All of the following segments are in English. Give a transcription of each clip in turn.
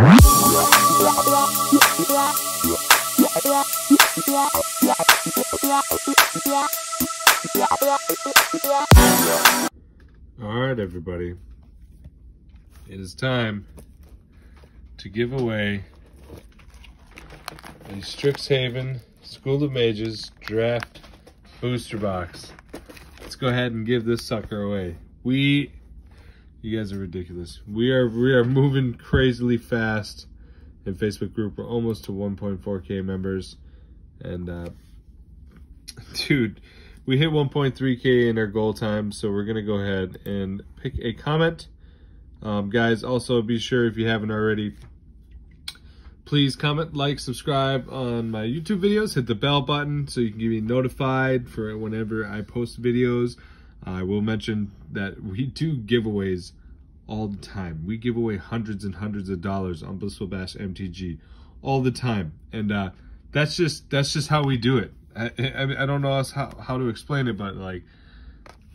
Alright everybody, it is time to give away the Strixhaven School of Mages Draft Booster Box. Let's go ahead and give this sucker away. You guys are ridiculous. We are moving crazily fast in Facebook group. We're almost to 1.4K members. And, dude, we hit 1.3K in our goal time, so we're going to go ahead and pick a comment. Guys, also be sure, if you haven't already, please comment, like, subscribe on my YouTube videos. Hit the bell button so you can be notified for whenever I post videos. I will mention that we do giveaways all the time. We give away hundreds and hundreds of dollars on Blissful Bash MTG all the time. And that's just how we do it. I don't know how to explain it, but like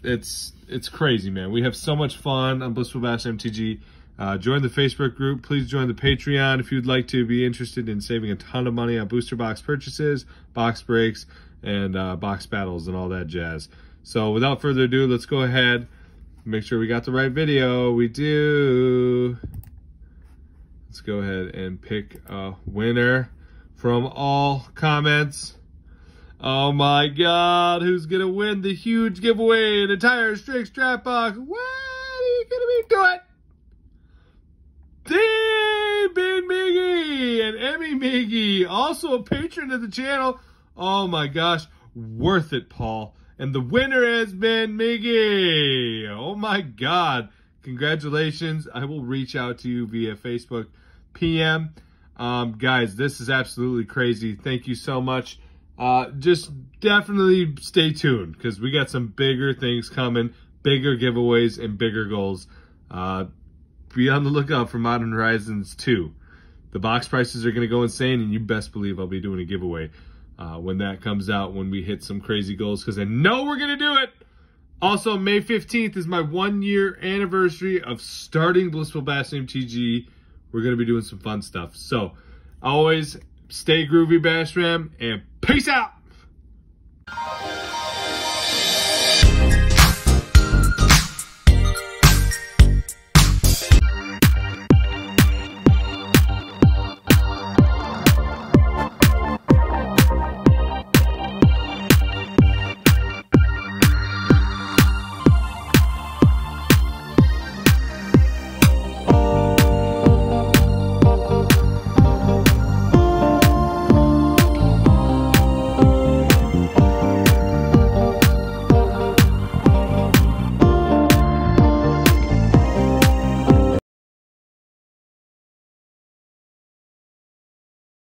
it's crazy, man. We have so much fun on Blissful Bash MTG. Join the Facebook group. Please join the Patreon if you'd like to be interested in saving a ton of money on booster box purchases, box breaks, and box battles and all that jazz. So without further ado, let's go ahead and make sure we got the right video. We do. Let's go ahead and pick a winner from all comments. Oh my God, who's gonna win the huge giveaway, an entire Strix Draft Box? What are you gonna be doing? Dave Ben Miggy and Emmy Miggy, also a patron of the channel. Oh my gosh, worth it, Paul. And the winner has been Miggy. Oh my God. Congratulations. I will reach out to you via Facebook PM. Guys, this is absolutely crazy. Thank you so much. Just definitely stay tuned, because we got some bigger things coming, bigger giveaways and bigger goals. Be on the lookout for Modern Horizons 2. The box prices are going to go insane, and you best believe I'll be doing a giveaway when that comes out, when we hit some crazy goals, because I know we're going to do it. Also, May 15th is my 1-year anniversary of starting Blissful Bash MTG. We're going to be doing some fun stuff. So, always stay groovy, Bash Fam, and peace out.